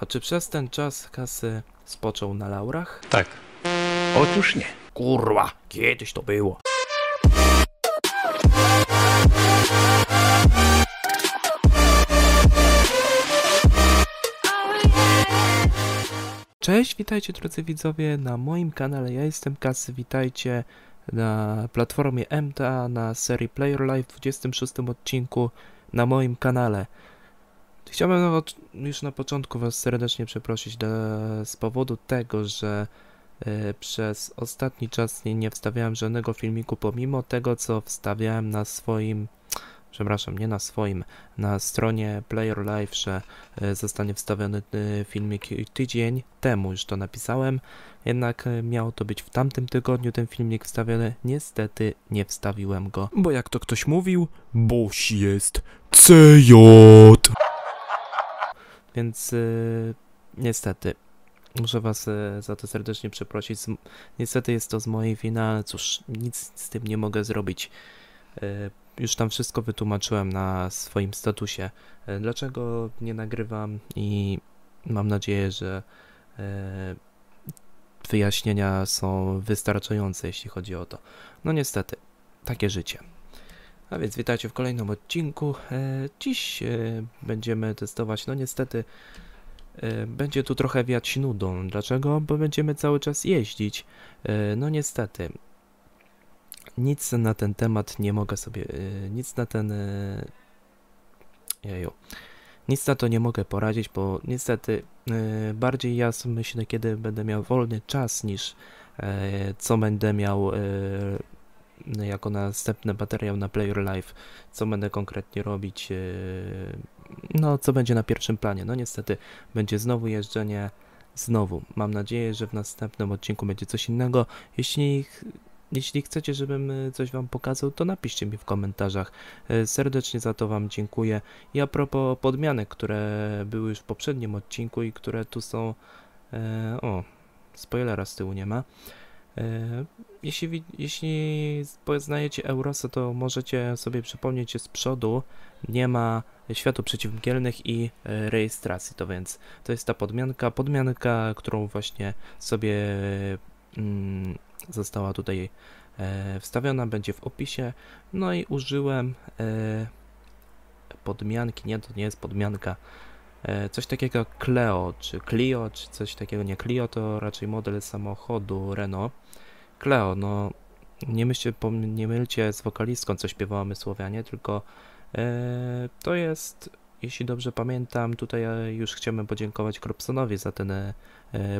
A czy przez ten czas Kasy spoczął na laurach? Tak. Otóż nie. Kurwa, kiedyś to było. Cześć, witajcie drodzy widzowie na moim kanale, ja jestem Kasy, witajcie na platformie MTA, na serii PlayerLife w 26 odcinku na moim kanale. Chciałbym już na początku Was serdecznie przeprosić z powodu tego, że przez ostatni czas nie wstawiałem żadnego filmiku, pomimo tego co wstawiałem na swoim, przepraszam, nie na swoim, na stronie PlayerLife, że zostanie wstawiony filmik tydzień temu, już to napisałem, jednak miało to być w tamtym tygodniu ten filmik wstawiony, niestety nie wstawiłem go, bo jak to ktoś mówił, boś jest CJ. Więc niestety, muszę Was za to serdecznie przeprosić, niestety jest to z mojej winy, ale cóż, nic z tym nie mogę zrobić. Już tam wszystko wytłumaczyłem na swoim statusie, dlaczego nie nagrywam i mam nadzieję, że wyjaśnienia są wystarczające, jeśli chodzi o to. No niestety, takie życie. A więc witajcie w kolejnym odcinku. Dziś będziemy testować, no niestety będzie tu trochę wiać nudą. Dlaczego? Bo będziemy cały czas jeździć. No niestety. Nic na ten temat nie mogę sobie, nic na to nie mogę poradzić, bo niestety bardziej ja myślę, kiedy będę miał wolny czas, niż co będę miał jako następny materiał na PlayerLife, co będę konkretnie robić, no co będzie na pierwszym planie. No niestety będzie znowu jeżdżenie, znowu. Mam nadzieję, że w następnym odcinku będzie coś innego. Jeśli chcecie, żebym coś Wam pokazał, to napiszcie mi w komentarzach. Serdecznie za to Wam dziękuję. I a propos podmianek, które były już w poprzednim odcinku i które tu są... O, spoilera z tyłu nie ma. Jeśli poznajecie Eurosa, to możecie sobie przypomnieć, że z przodu nie ma światł przeciwmgielnych i rejestracji. To więc to jest ta podmianka, którą właśnie sobie... została tutaj wstawiona, będzie w opisie. No i użyłem podmianki, nie, to nie jest podmianka, coś takiego jak Cleo, czy coś takiego, nie, Clio to raczej model samochodu Renault. Cleo, no nie mylcie z wokalistką, co śpiewała My Słowianie, tylko to jest, jeśli dobrze pamiętam, tutaj już chciałem podziękować Kropsonowi za ten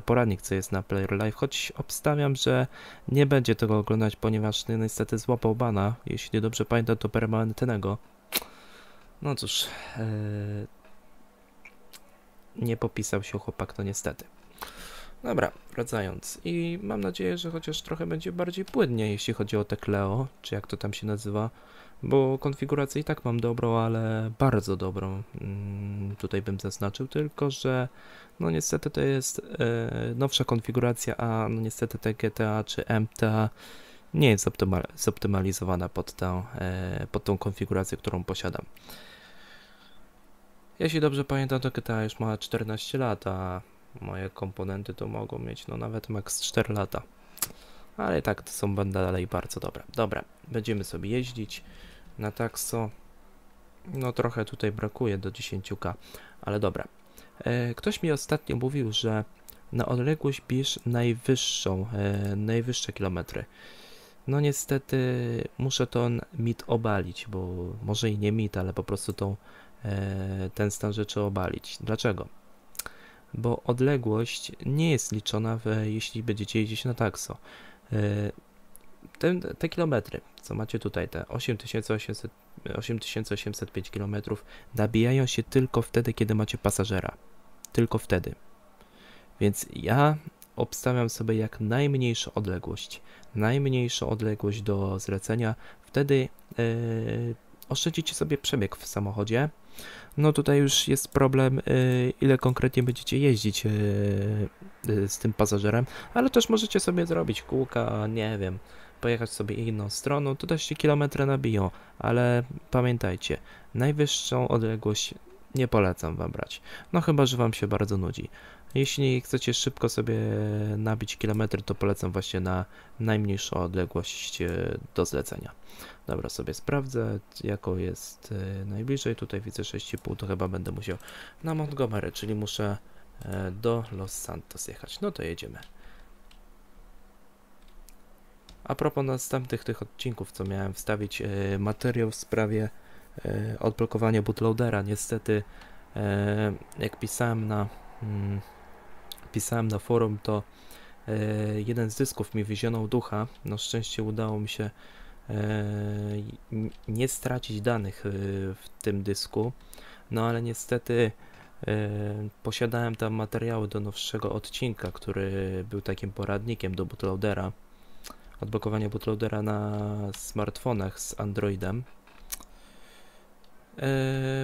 poradnik, co jest na PlayerLife, choć obstawiam, że nie będzie tego oglądać, ponieważ niestety złapał bana, jeśli dobrze pamiętam, to permanentnego. No cóż, nie popisał się chłopak, no niestety. Dobra, wracając, i mam nadzieję, że chociaż trochę będzie bardziej płynnie, jeśli chodzi o te Cleo, czy jak to tam się nazywa, bo konfigurację i tak mam dobrą, ale bardzo dobrą, tutaj bym zaznaczył, tylko że no niestety to jest nowsza konfiguracja, a no niestety te GTA czy MTA nie jest zoptymalizowana pod tą konfigurację, którą posiadam. Jeśli dobrze pamiętam, to GTA już ma 14 lat, a moje komponenty to mogą mieć no nawet max 4 lata. Ale tak, to są dalej bardzo dobre. Dobra, będziemy sobie jeździć na takso. No trochę tutaj brakuje do 10K, ale dobra. Ktoś mi ostatnio mówił, że na odległość bierz najwyższe kilometry. No niestety muszę ten mit obalić, bo może i nie mit, ale po prostu ten stan rzeczy obalić. Dlaczego? Bo odległość nie jest liczona, jeśli będziecie jeździć na takso. Te kilometry, co macie tutaj, te 8805 km, nabijają się tylko wtedy, kiedy macie pasażera. Tylko wtedy. Więc ja obstawiam sobie jak najmniejszą odległość. Najmniejszą odległość do zlecenia. Wtedy oszczędzicie sobie przebieg w samochodzie. No tutaj już jest problem, ile konkretnie będziecie jeździć z tym pasażerem, ale też możecie sobie zrobić kółka, nie wiem, pojechać sobie inną stroną, to też się kilometry nabiją, ale pamiętajcie, najwyższą odległość nie polecam wam brać. No chyba, że wam się bardzo nudzi. Jeśli chcecie szybko sobie nabić kilometry, to polecam właśnie na najmniejszą odległość do zlecenia. Dobra, sobie sprawdzę, jaką jest najbliżej. Tutaj widzę 6,5, to chyba będę musiał na Montgomery, czyli muszę do Los Santos jechać. No to jedziemy. A propos następnych tych odcinków, co miałem wstawić materiał w sprawie odblokowania bootloadera. Niestety, jak pisałem na forum, to jeden z dysków mi wyzionął ducha. Na szczęście udało mi się nie stracić danych w tym dysku, no ale niestety posiadałem tam materiały do nowszego odcinka, który był takim poradnikiem do bootloadera, odblokowania bootloadera na smartfonach z Androidem.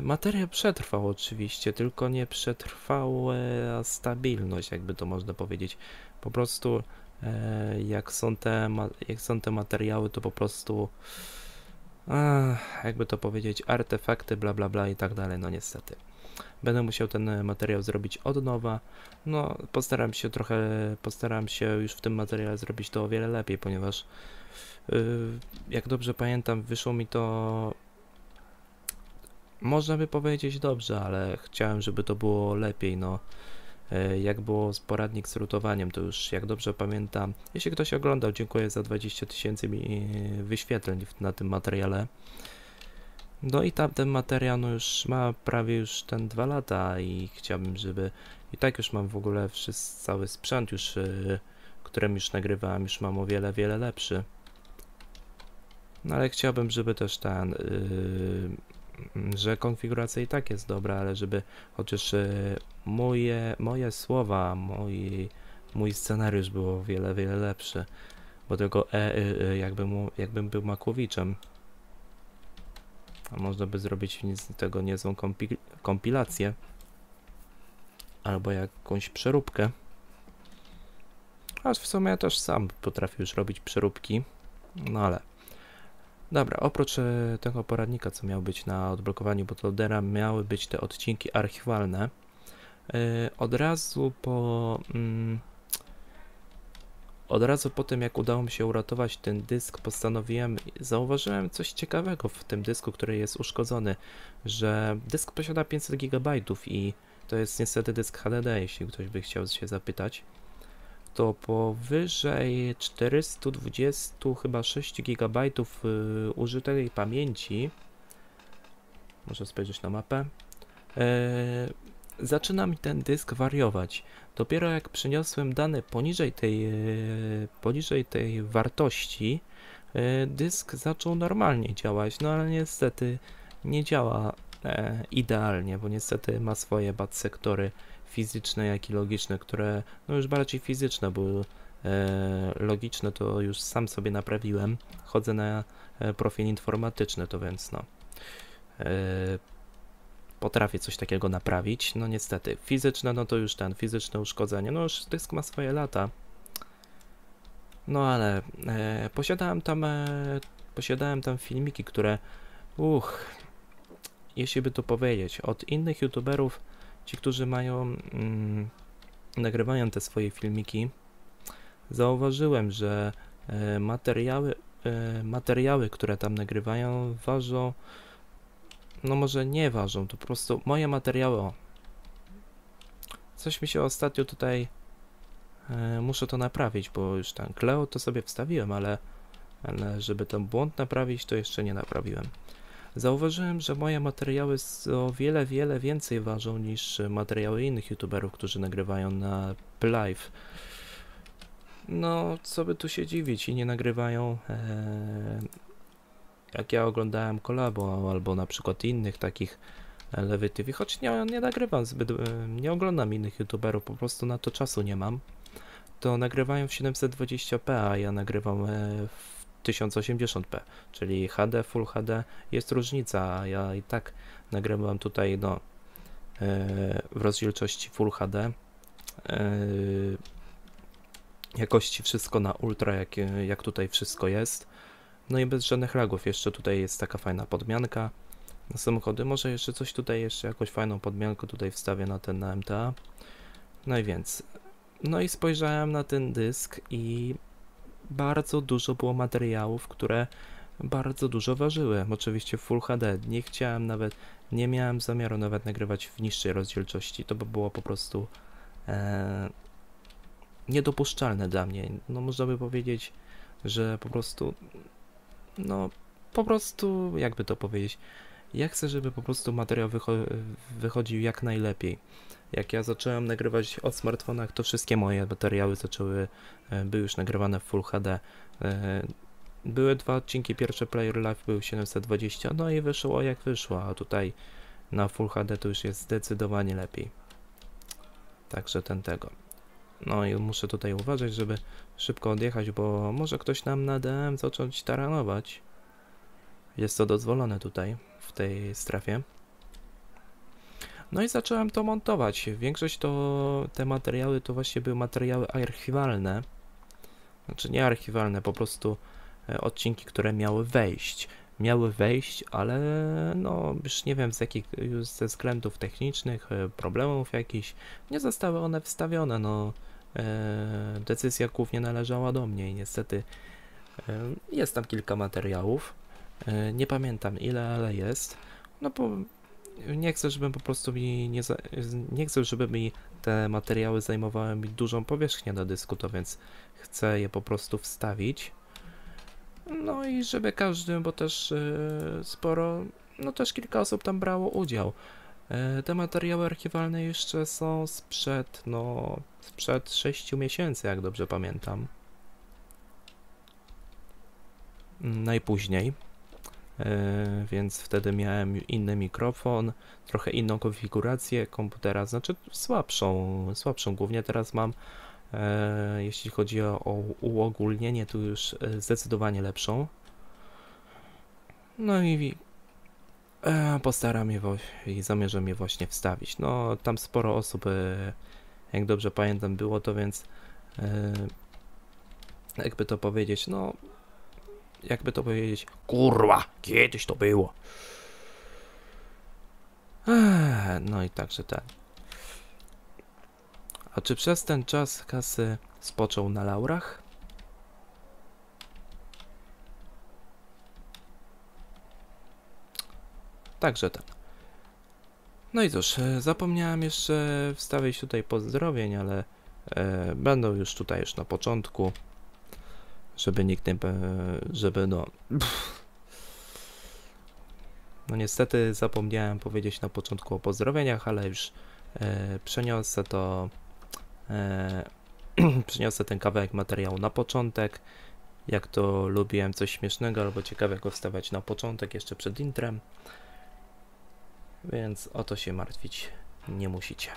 Materiał przetrwał oczywiście, tylko nie przetrwała stabilność, jakby to można powiedzieć. Po prostu jak są te materiały, to po prostu jakby to powiedzieć, artefakty, bla bla bla i tak dalej, no niestety. Będę musiał ten materiał zrobić od nowa. No postaram się już w tym materiale zrobić to o wiele lepiej, ponieważ jak dobrze pamiętam, wyszło mi to, można by powiedzieć, dobrze, ale chciałem, żeby to było lepiej, no. Jak było z poradnik z rutowaniem, to już jak dobrze pamiętam, jeśli ktoś oglądał, dziękuję za 20 000 wyświetleń na tym materiale. No i tamten materiał no już ma prawie już ten 2 lata i chciałbym, żeby, i tak już mam w ogóle cały sprzęt już, którym już nagrywałem, już mam o wiele, wiele lepszy. No ale chciałbym, żeby też ten, że konfiguracja i tak jest dobra, ale żeby chociaż moje słowa, mój scenariusz był o wiele, wiele lepszy, bo tylko jakbym był Makowiczem, a można by zrobić z tego niezłą kompilację albo jakąś przeróbkę, aż w sumie ja też sam potrafię już robić przeróbki, no ale dobra, oprócz tego poradnika, co miał być na odblokowaniu bootloadera, miały być te odcinki archiwalne. Od razu po tym, jak udało mi się uratować ten dysk, zauważyłem coś ciekawego w tym dysku, który jest uszkodzony, że dysk posiada 500 GB i to jest niestety dysk HDD, jeśli ktoś by chciał się zapytać. To powyżej 420 chyba 6 GB użytej pamięci, muszę spojrzeć na mapę, zaczyna mi ten dysk wariować. Dopiero jak przeniosłem dane poniżej tej wartości, dysk zaczął normalnie działać, no ale niestety nie działa idealnie, bo niestety ma swoje bad sektory fizyczne, jak i logiczne, które, no już bardziej fizyczne, bo logiczne to już sam sobie naprawiłem, chodzę na profil informatyczny, to więc no potrafię coś takiego naprawić, no niestety fizyczne, no to już ten, fizyczne uszkodzenie, no już dysk ma swoje lata, no ale posiadałem tam filmiki, które jeśli by to powiedzieć, od innych youtuberów, ci, którzy nagrywają te swoje filmiki, zauważyłem, że materiały, które tam nagrywają, ważą, no może nie ważą, to po prostu moje materiały, coś mi się ostatnio tutaj, muszę to naprawić, bo już tam Cleo to sobie wstawiłem, ale żeby ten błąd naprawić, to jeszcze nie naprawiłem. Zauważyłem, że moje materiały o wiele, wiele więcej ważą niż materiały innych youtuberów, którzy nagrywają na PlayerLife. No, co by tu się dziwić, i nie nagrywają, jak ja oglądałem Kolabo, albo na przykład innych takich Lewy TV, choć nie nagrywam zbyt, nie oglądam innych youtuberów, po prostu na to czasu nie mam, to nagrywają w 720p, a ja nagrywam w 1080p, czyli HD, Full HD, jest różnica, a ja i tak nagrywam tutaj no, w rozdzielczości Full HD, jakości wszystko na Ultra, jak tutaj wszystko jest, no i bez żadnych lagów, jeszcze tutaj jest taka fajna podmianka, na samochody. Może jeszcze coś tutaj, jeszcze jakąś fajną podmiankę tutaj wstawię na ten, na MTA. No i więc, no i spojrzałem na ten dysk i bardzo dużo było materiałów, które bardzo dużo ważyły. Oczywiście Full HD, nie chciałem nawet, nie miałem zamiaru nawet nagrywać w niższej rozdzielczości, to by było po prostu niedopuszczalne dla mnie. No można by powiedzieć, że po prostu, no po prostu, jakby to powiedzieć, ja chcę, żeby po prostu materiał wychodził jak najlepiej. Jak ja zacząłem nagrywać o smartfonach, to wszystkie moje materiały były już nagrywane w Full HD. Były dwa odcinki, pierwsze Player Live był 720, no i wyszło jak wyszło, a tutaj na Full HD to już jest zdecydowanie lepiej. Także ten tego. No i muszę tutaj uważać, żeby szybko odjechać, bo może ktoś nam na DM zacząć taranować. Jest to dozwolone tutaj, w tej strefie. No i zacząłem to montować. Większość to, te materiały to właśnie były materiały archiwalne. Znaczy nie archiwalne, po prostu odcinki, które miały wejść. Miały wejść, ale no już nie wiem z jakich, już ze względów technicznych, problemów jakichś, nie zostały one wstawione. No decyzja głównie należała do mnie i niestety jest tam kilka materiałów. Nie pamiętam ile, ale jest. No bo nie chcę, żeby po prostu mi te materiały zajmowały mi dużą powierzchnię do dysku, to więc chcę je po prostu wstawić. No i żeby każdy, bo też sporo, no też kilka osób tam brało udział. Te materiały archiwalne jeszcze są sprzed, no sprzed 6 miesięcy, jak dobrze pamiętam. Najpóźniej. Więc wtedy miałem inny mikrofon, trochę inną konfigurację komputera, znaczy słabszą głównie teraz mam, jeśli chodzi o uogólnienie, to już zdecydowanie lepszą. No i postaram się i zamierzam je właśnie wstawić. No tam sporo osób, jak dobrze pamiętam, było, to więc jakby to powiedzieć, no kurwa, kiedyś to było. No i także ten. A czy przez ten czas Kasy spoczął na laurach? Także ten. No i cóż, zapomniałem jeszcze wstawić tutaj pozdrowień, ale będą już tutaj na początku. Żeby nikt nie... No niestety zapomniałem powiedzieć na początku o pozdrowieniach, ale już przeniosę to... przeniosę ten kawałek materiału na początek. Jak to lubiłem coś śmiesznego albo ciekawego wstawiać na początek, jeszcze przed intrem. Więc o to się martwić nie musicie.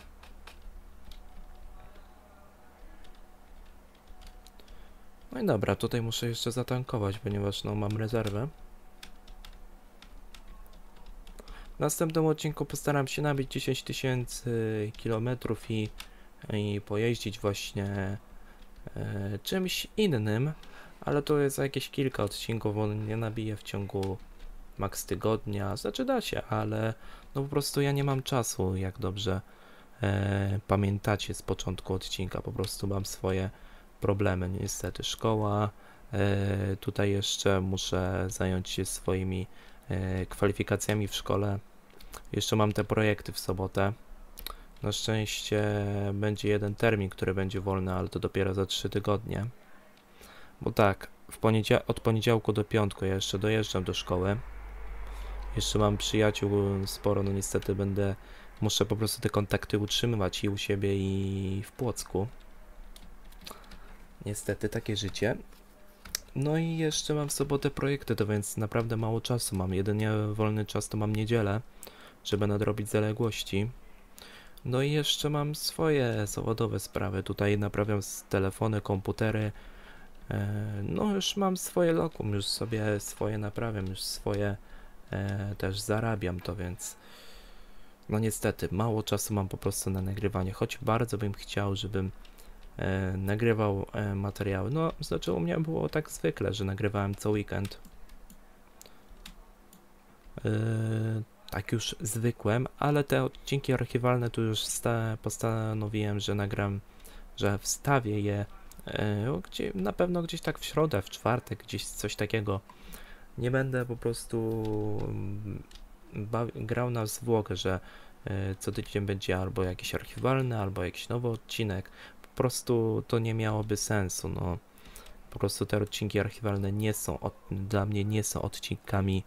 No i dobra, tutaj muszę jeszcze zatankować, ponieważ no mam rezerwę. W następnym odcinku postaram się nabić 10 tysięcy kilometrów i pojeździć właśnie czymś innym, ale to jest jakieś kilka odcinków, bo nie nabiję w ciągu maks tygodnia, znaczy da się, ale no po prostu ja nie mam czasu, jak dobrze pamiętacie z początku odcinka, po prostu mam swoje problemy, niestety szkoła, tutaj jeszcze muszę zająć się swoimi kwalifikacjami w szkole, jeszcze mam te projekty w sobotę, na szczęście będzie jeden termin, który będzie wolny, ale to dopiero za 3 tygodnie, bo tak, od poniedziałku do piątku ja jeszcze dojeżdżam do szkoły, jeszcze mam przyjaciół sporo, no niestety muszę po prostu te kontakty utrzymywać i u siebie i w Płocku. Niestety takie życie. No i jeszcze mam w sobotę projekty, to więc naprawdę mało czasu mam. Jedynie wolny czas to mam niedzielę, żeby nadrobić zaległości. No i jeszcze mam swoje zawodowe sprawy. Tutaj naprawiam telefony, komputery. No już mam swoje lokum, już sobie swoje naprawiam, już swoje też zarabiam, to więc... No niestety, mało czasu mam po prostu na nagrywanie, choć bardzo bym chciał, żebym... nagrywał materiały. No, znaczy u mnie było tak zwykle, że nagrywałem co weekend. tak już zwykłem, ale te odcinki archiwalne tu już postanowiłem, że nagram, że wstawię je na pewno gdzieś tak w środę, w czwartek, gdzieś coś takiego. Nie będę po prostu grał na zwłokę, że co tydzień będzie albo jakiś archiwalny, albo jakiś nowy odcinek. Po prostu to nie miałoby sensu, no. Po prostu te odcinki archiwalne nie są, dla mnie nie są odcinkami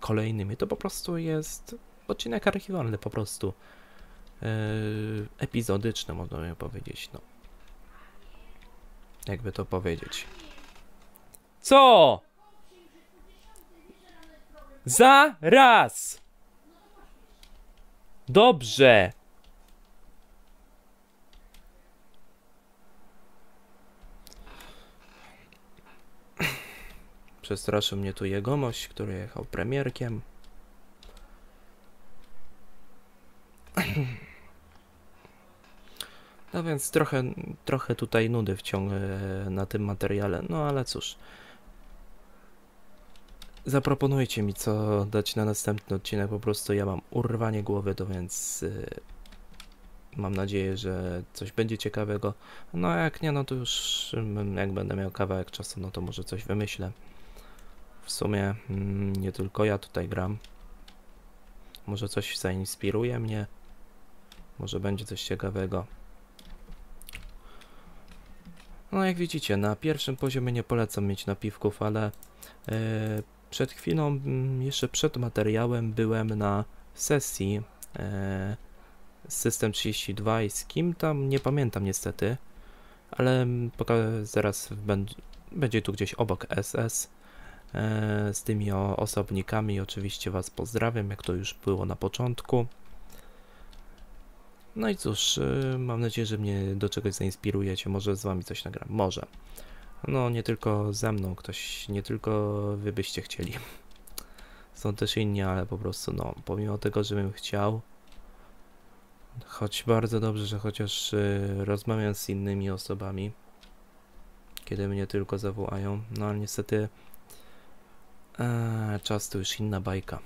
kolejnymi. To po prostu jest odcinek archiwalny, po prostu epizodyczny, można by powiedzieć, no. Jakby to powiedzieć. Co? Zaraz! Dobrze! Przestraszył mnie tu jegomość, który jechał premierkiem. No więc trochę tutaj nudy wciągnę na tym materiale, no ale cóż. Zaproponujcie mi, co dać na następny odcinek, po prostu ja mam urwanie głowy, to więc mam nadzieję, że coś będzie ciekawego. No a jak nie, no to już jak będę miał kawałek czasu, no to może coś wymyślę. W sumie nie tylko ja tutaj gram. Może coś zainspiruje mnie, może będzie coś ciekawego. No jak widzicie, na pierwszym poziomie nie polecam mieć napiwków, ale przed chwilą, jeszcze przed materiałem byłem na sesji System32 i z kim tam, nie pamiętam niestety, ale pokażę, zaraz będzie tu gdzieś obok SS z tymi osobnikami. Oczywiście was pozdrawiam, jak to już było na początku. No i cóż, mam nadzieję, że mnie do czegoś zainspirujecie, może z wami coś nagram, może. No nie tylko ze mną, ktoś, nie tylko wy byście chcieli. Są też inni, ale po prostu no, pomimo tego, że bym chciał, choć bardzo dobrze, że chociaż rozmawiam z innymi osobami, kiedy mnie tylko zawołają, no ale niestety czas to już inna bajka.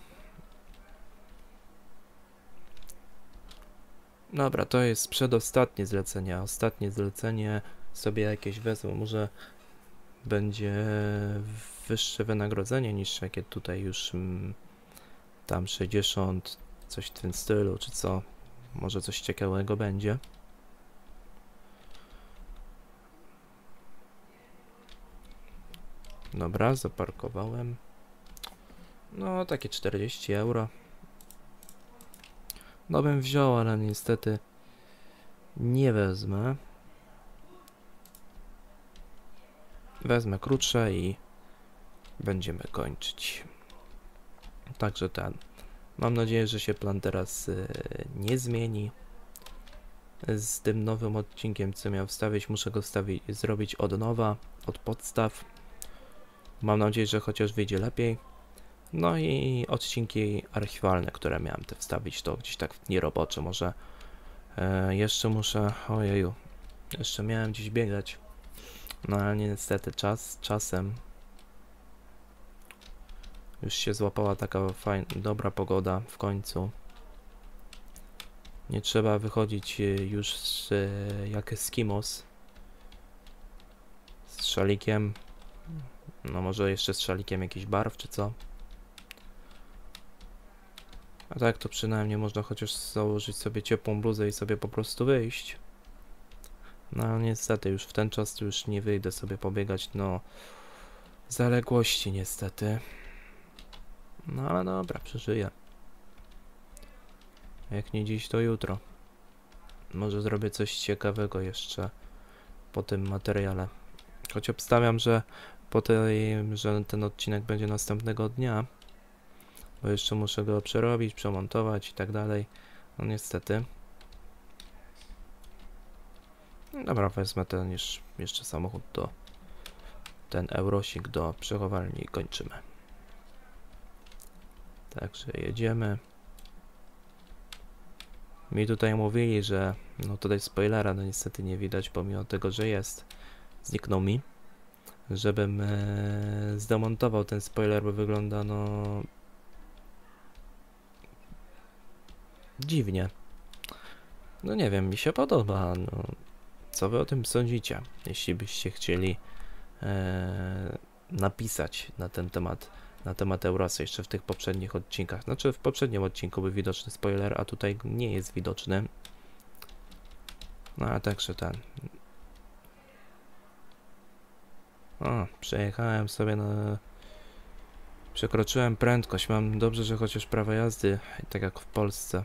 Dobra, to jest przedostatnie zlecenie. Ostatnie zlecenie sobie jakieś wezmę. Może będzie wyższe wynagrodzenie niż jakie tutaj już tam 60, coś w tym stylu, czy co? Może coś ciekawego będzie. Dobra, zaparkowałem. No, takie 40 euro. No bym wziął, ale niestety nie wezmę. Wezmę krótsze i będziemy kończyć. Także ten. Mam nadzieję, że się plan teraz nie zmieni. Z tym nowym odcinkiem, co miał wstawić, muszę go zrobić od nowa, od podstaw. Mam nadzieję, że chociaż wyjdzie lepiej. No i odcinki archiwalne, które miałem te wstawić, to gdzieś tak w dni robocze może. Jeszcze muszę, ojeju, jeszcze miałem gdzieś biegać. No ale niestety czasem już się złapała taka fajna, dobra pogoda w końcu. Nie trzeba wychodzić już jak Eskimos z szalikiem. No może jeszcze z szalikiem jakiś barw czy co. A tak to przynajmniej można chociaż założyć sobie ciepłą bluzę i sobie po prostu wyjść. No niestety już w ten czas już nie wyjdę sobie pobiegać, no zaległości niestety. No ale dobra, przeżyję. Jak nie dziś, to jutro. Może zrobię coś ciekawego jeszcze po tym materiale. Choć obstawiam, że po tym, że ten odcinek będzie następnego dnia, bo jeszcze muszę go przerobić, przemontować i tak dalej. No niestety. Dobra, wezmę ten jeszcze samochód do, ten eurosik do przechowalni i kończymy. Także jedziemy. Mi tutaj mówili, że no tutaj spoilera, no niestety nie widać, pomimo tego, że jest. Zniknął mi. Żebym zdemontował ten spoiler, bo wygląda no dziwnie. No nie wiem, mi się podoba. No, co wy o tym sądzicie? Jeśli byście chcieli napisać na ten temat, na temat Eurasa jeszcze w tych poprzednich odcinkach. Znaczy w poprzednim odcinku był widoczny spoiler, a tutaj nie jest widoczny. No a także ten... O, przejechałem sobie na... Przekroczyłem prędkość. Mam dobrze, że chociaż prawo jazdy, tak jak w Polsce.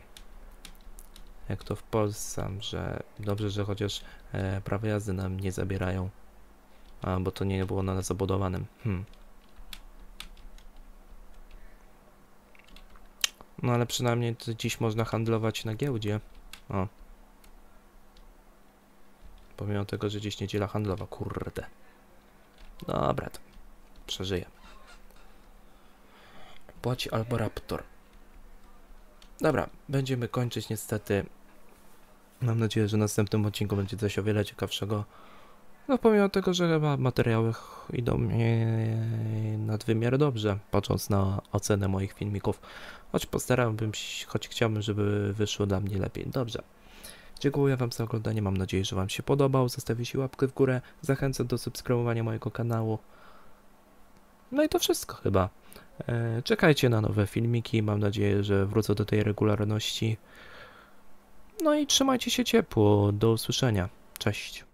Jak to w Polsce, że dobrze, że chociaż prawo jazdy nam nie zabierają. A, bo to nie było na nas obudowanym. No ale przynajmniej to dziś można handlować na giełdzie. O. Pomimo tego, że dziś niedziela handlowa, kurde. Dobra, to przeżyjemy. Płaci albo Raptor. Dobra, będziemy kończyć niestety. Mam nadzieję, że w następnym odcinku będzie coś o wiele ciekawszego. No pomimo tego, że chyba materiały idą nadwymiar dobrze, patrząc na ocenę moich filmików. Choć postarałbym się, choć chciałbym, żeby wyszło dla mnie lepiej. Dobrze. Dziękuję wam za oglądanie, mam nadzieję, że wam się podobał. Zostawicie łapkę w górę, zachęcam do subskrybowania mojego kanału. No i to wszystko chyba. Czekajcie na nowe filmiki, mam nadzieję, że wrócę do tej regularności. No i trzymajcie się ciepło, do usłyszenia, cześć.